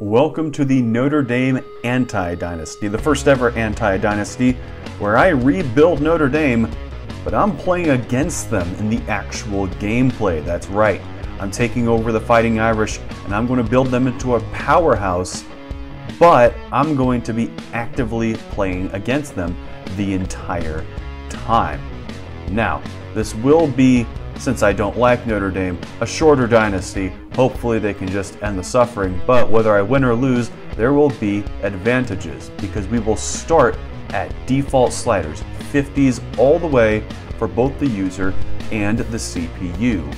Welcome to the Notre Dame Anti-Dynasty, the first ever Anti-Dynasty, where I rebuild Notre Dame, but I'm playing against them in the actual gameplay. That's right, I'm taking over the Fighting Irish, and I'm going to build them into a powerhouse, but I'm going to be actively playing against them the entire time. Now, this will be, since I don't like Notre Dame, a shorter dynasty. Hopefully they can just end the suffering, but whether I win or lose, there will be advantages because we will start at default sliders, 50s all the way for both the user and the CPU.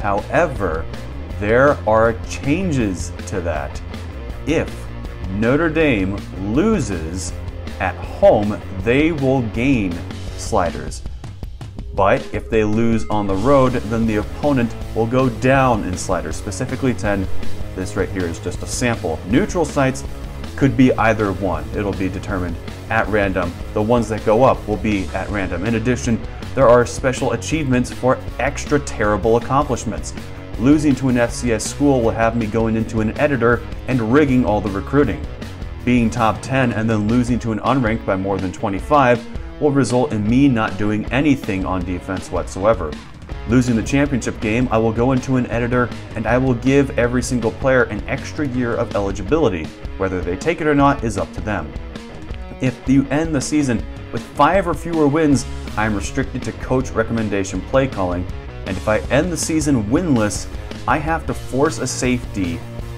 However, there are changes to that. If Notre Dame loses at home, they will gain sliders. But if they lose on the road, then the opponent will go down in sliders, specifically 10. This right here is just a sample. Neutral sites could be either one. It'll be determined at random. The ones that go up will be at random. In addition, there are special achievements for extra terrible accomplishments. Losing to an FCS school will have me going into an editor and rigging all the recruiting. Being top 10 and then losing to an unranked by more than 25 will result in me not doing anything on defense whatsoever. Losing the championship game, I will go into an editor and I will give every single player an extra year of eligibility. Whether they take it or not is up to them. If you end the season with 5 or fewer wins, I am restricted to coach recommendation play calling, and if I end the season winless, I have to force a safety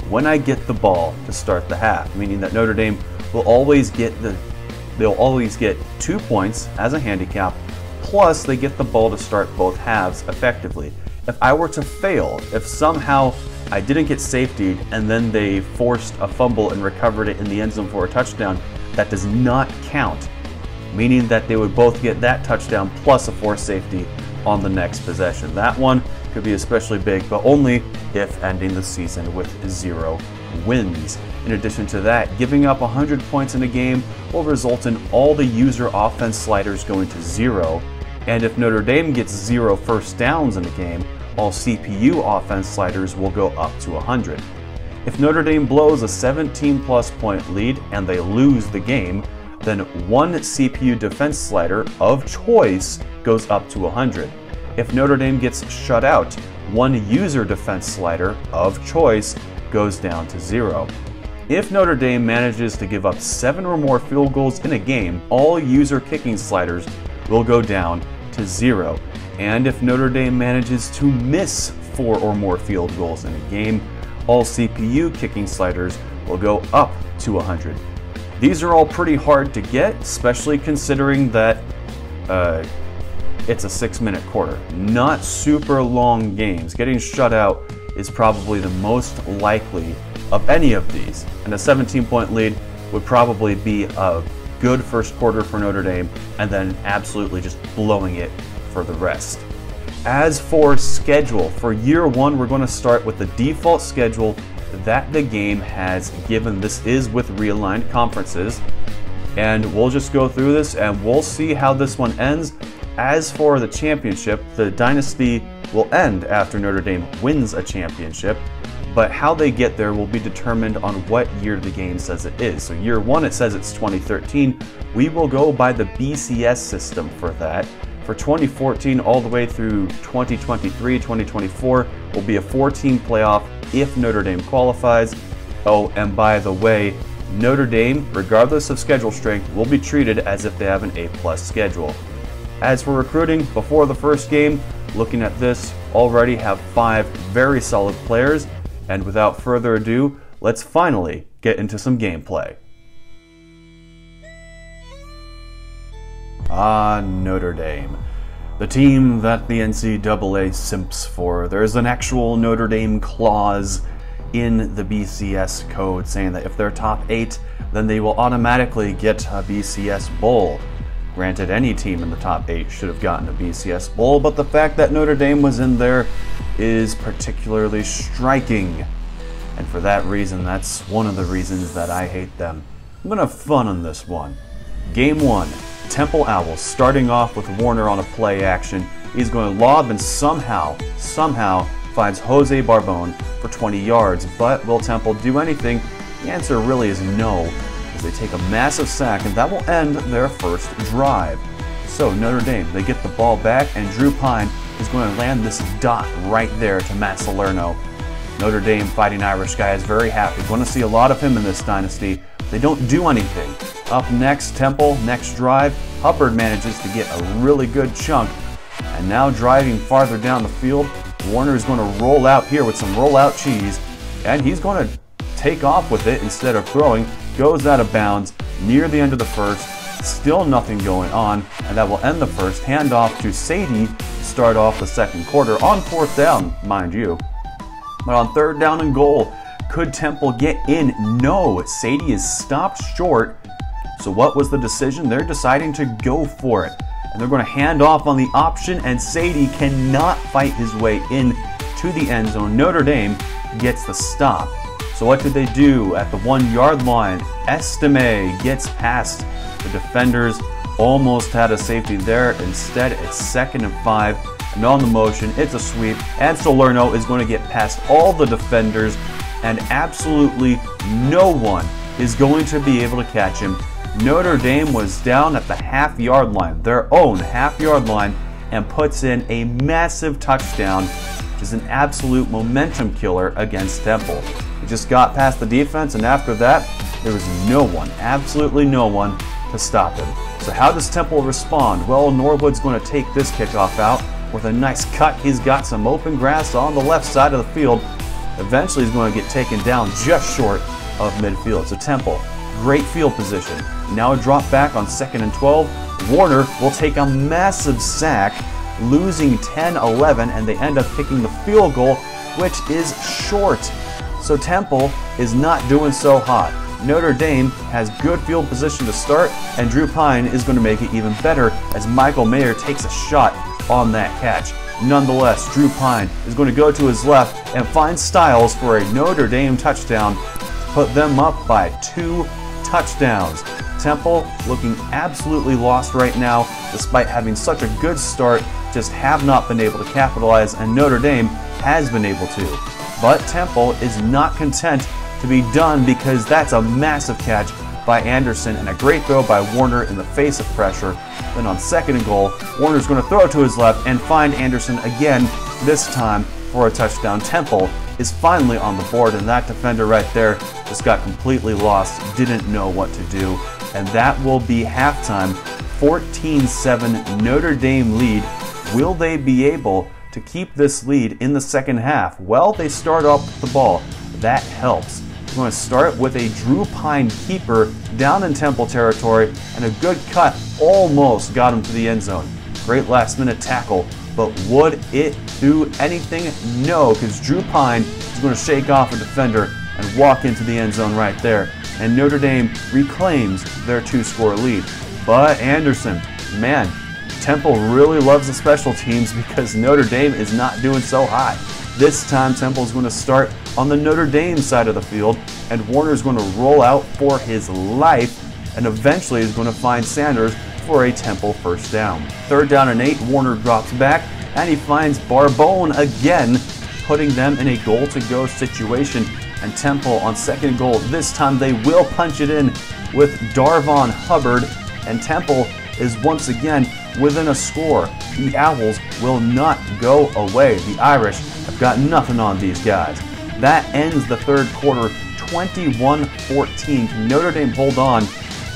when I get the ball to start the half, meaning that Notre Dame will always get They'll always get 2 points as a handicap, plus they get the ball to start both halves effectively. If I were to fail, if somehow I didn't get safetied and then they forced a fumble and recovered it in the end zone for a touchdown, that does not count, meaning that they would both get that touchdown plus a forced safety on the next possession. That one could be especially big, but only if ending the season with 0 wins. In addition to that, giving up 100 points in a game will result in all the user offense sliders going to 0, and if Notre Dame gets 0 first downs in a game, all CPU offense sliders will go up to 100. If Notre Dame blows a 17+ point lead and they lose the game, then one CPU defense slider of choice goes up to 100. If Notre Dame gets shut out, one user defense slider of choice goes down to 0. If Notre Dame manages to give up 7 or more field goals in a game, all user kicking sliders will go down to 0. And if Notre Dame manages to miss 4 or more field goals in a game, all CPU kicking sliders will go up to 100. These are all pretty hard to get, especially considering that it's a 6-minute quarter. Not super long games. Getting shut out is probably the most likely of any of these, and a 17-point lead would probably be a good first quarter for Notre Dame, and then absolutely just blowing it for the rest. As for schedule, for year one, we're going to start with the default schedule that the game has given. This is with realigned conferences, and we'll just go through this and we'll see how this one ends. As for the championship, the dynasty will end after Notre Dame wins a championship, but how they get there will be determined on what year the game says it is. So year one, it says it's 2013. We will go by the BCS system for that. For 2014 all the way through 2023, 2024 will be a 4-team playoff if Notre Dame qualifies. Oh, and by the way, Notre Dame, regardless of schedule strength, will be treated as if they have an A+ schedule. As for recruiting, before the first game, looking at this, already have 5 very solid players, and without further ado, let's finally get into some gameplay. Ah, Notre Dame. The team that the NCAA simps for. There's an actual Notre Dame clause in the BCS code saying that if they're top 8, then they will automatically get a BCS bowl. Granted, any team in the top 8 should have gotten a BCS bowl, but the fact that Notre Dame was in there is particularly striking. And for that reason, that's one of the reasons that I hate them. I'm gonna have fun on this one. Game 1, Temple Owl starting off with Warner on a play action. He's going to lob and somehow finds Jose Barbone for 20 yards. But will Temple do anything? The answer really is no, as they take a massive sack and that will end their first drive. So Notre Dame, they get the ball back and Drew Pine is going to land this dot right there to Matt Salerno. Notre Dame Fighting Irish guy is very happy. Going to see a lot of him in this dynasty. They don't do anything. Up next, Temple, next drive, Huppard manages to get a really good chunk. And now driving farther down the field, Warner is going to roll out here with some rollout cheese. And he's going to take off with it instead of throwing. Goes out of bounds near the end of the first. Still nothing going on. And that will end the first. Handoff to Sadie to start off the second quarter on fourth down, mind you. But on third down and goal, could Temple get in? No, Sadie is stopped short. So what was the decision? They're deciding to go for it. And they're going to hand off on the option, and Sadie cannot fight his way in to the end zone. Notre Dame gets the stop. So what did they do at the 1 yard line? Estime gets past the defenders. Almost had a safety there. Instead, it's 2nd and 5. And on the motion, it's a sweep. And Salerno is going to get past all the defenders. And absolutely no one is going to be able to catch him. Notre Dame was down at the half-yard line, their own half-yard line, and puts in a massive touchdown, which is an absolute momentum killer against Temple. It just got past the defense, and after that, there was no one, absolutely no one, to stop him. So how does Temple respond? Well, Norwood's going to take this kickoff out with a nice cut. He's got some open grass on the left side of the field. Eventually, he's going to get taken down just short of midfield. So Temple, great field position. Now a drop back on 2nd and 12. Warner will take a massive sack, losing 10-11, and they end up kicking the field goal, which is short. So Temple is not doing so hot. Notre Dame has good field position to start, and Drew Pine is going to make it even better as Michael Mayer takes a shot on that catch. Nonetheless, Drew Pine is going to go to his left and find Stiles for a Notre Dame touchdown to put them up by 2 touchdowns. Temple looking absolutely lost right now, despite having such a good start, just have not been able to capitalize, and Notre Dame has been able to. But Temple is not content to be done because that's a massive catch by Anderson and a great throw by Warner in the face of pressure. Then on 2nd and goal, Warner's going to throw to his left and find Anderson again, this time for a touchdown. Temple is finally on the board, and that defender right there just got completely lost, didn't know what to do. And that will be halftime, 14-7 Notre Dame lead. Will they be able to keep this lead in the second half? Well, they start off with the ball. That helps. We're going to start with a Drew Pine keeper down in Temple territory, and a good cut almost got him to the end zone. Great last minute tackle, but would it do anything? No, because Drew Pine is going to shake off a defender and walk into the end zone right there. And Notre Dame reclaims their 2-score lead. But Anderson, man, Temple really loves the special teams because Notre Dame is not doing so hot. This time Temple is going to start on the Notre Dame side of the field, and Warner is going to roll out for his life and eventually is going to find Sanders for a Temple first down. 3rd down and 8, Warner drops back and he finds Barbone again, putting them in a goal-to-go situation. And Temple on 2nd and goal, this time they will punch it in with Darvon Hubbard, and Temple is once again within a score. The Owls will not go away. The Irish have got nothing on these guys. That ends the 3rd quarter, 21-14. Notre Dame hold on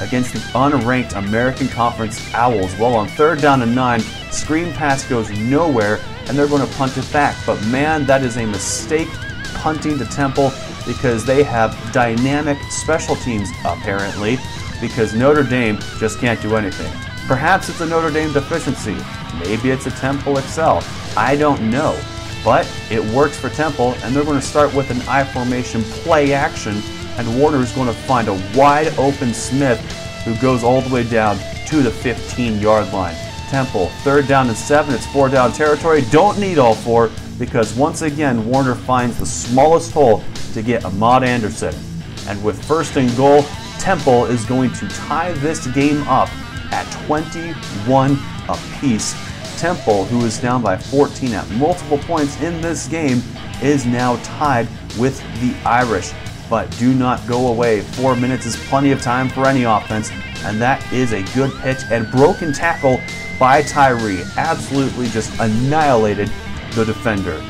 against the unranked American Conference Owls. Well, on 3rd down and 9, screen pass goes nowhere, and they're going to punt it back. But man, that is a mistake punting to Temple because they have dynamic special teams apparently, because Notre Dame just can't do anything. Perhaps it's a Notre Dame deficiency. Maybe it's a Temple excel. I don't know. But it works for Temple, and they're going to start with an I formation play action, and Warner is going to find a wide open Smith who goes all the way down to the 15-yard line. Temple, 3rd down and 7, it's 4-down territory. Don't need all 4 because once again Warner finds the smallest hole to get Ahmad Anderson. And with 1st and goal, Temple is going to tie this game up at 21 apiece. Temple, who is down by 14 at multiple points in this game, is now tied with the Irish. but do not go away. 4 minutes is plenty of time for any offense, and that is a good pitch and broken tackle by Tyree. Absolutely just annihilated the defender.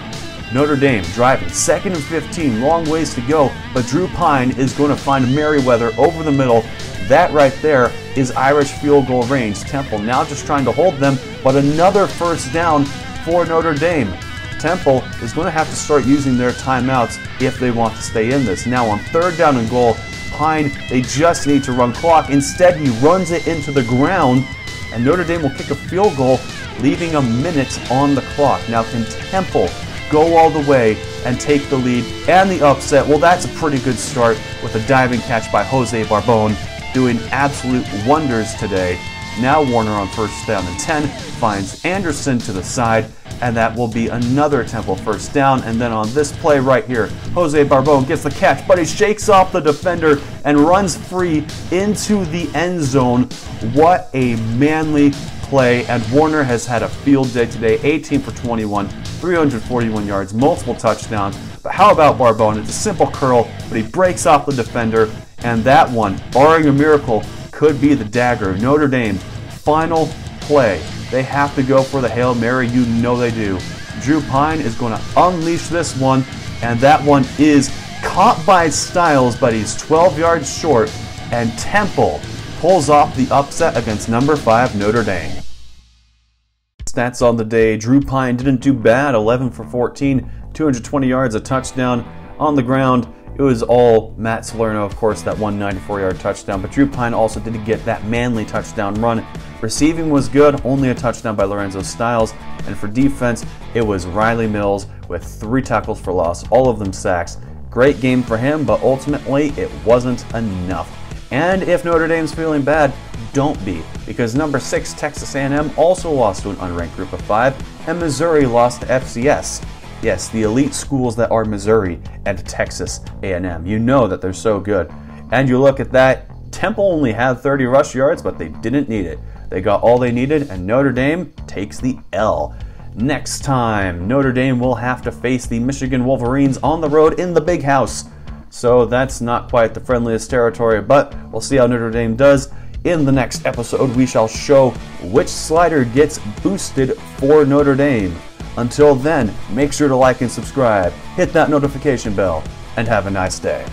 Notre Dame driving, second and 15, long ways to go, but Drew Pine is going to find Merriweather over the middle. That right there is Irish field goal range. Temple now just trying to hold them, but another first down for Notre Dame. Temple is going to have to start using their timeouts if they want to stay in this. Now on third down and goal, Pine, they just need to run clock. Instead, he runs it into the ground, and Notre Dame will kick a field goal, leaving a minute on the clock. Now can Temple go all the way and take the lead and the upset? Well, that's a pretty good start with a diving catch by Jose Barbone, doing absolute wonders today. Now Warner on first down and 10 finds Anderson to the side, and that will be another Temple first down. And then on this play right here, Jose Barbone gets the catch, but he shakes off the defender and runs free into the end zone. What a manly play, and Warner has had a field day today, 18 for 21, 341 yards, multiple touchdowns. But how about Barbone? It's a simple curl, but he breaks off the defender, and that one, barring a miracle, could be the dagger. Notre Dame, final play. They have to go for the Hail Mary, you know they do. Drew Pine is going to unleash this one, and that one is caught by Stiles, but he's 12 yards short, and Temple pulls off the upset against number 5 Notre Dame. Stats on the day, Drew Pine didn't do bad, 11 for 14, 220 yards, a touchdown. On the ground, it was all Matt Salerno, of course, that 194-yard touchdown, but Drew Pine also did get that manly touchdown run. Receiving was good, only a touchdown by Lorenzo Styles, and for defense, it was Riley Mills with 3 tackles for loss, all of them sacks. Great game for him, but ultimately, it wasn't enough. And if Notre Dame's feeling bad, don't be, because number 6 Texas A&M also lost to an unranked group of 5, and Missouri lost to FCS. Yes, the elite schools that are Missouri and Texas A&M. You know that they're so good. And you look at that, Temple only had 30 rush yards, but they didn't need it. They got all they needed, and Notre Dame takes the L. Next time, Notre Dame will have to face the Michigan Wolverines on the road in the Big House. So that's not quite the friendliest territory, but we'll see how Notre Dame does. In the next episode, we shall show which slider gets boosted for Notre Dame. Until then, make sure to like and subscribe, hit that notification bell, and have a nice day.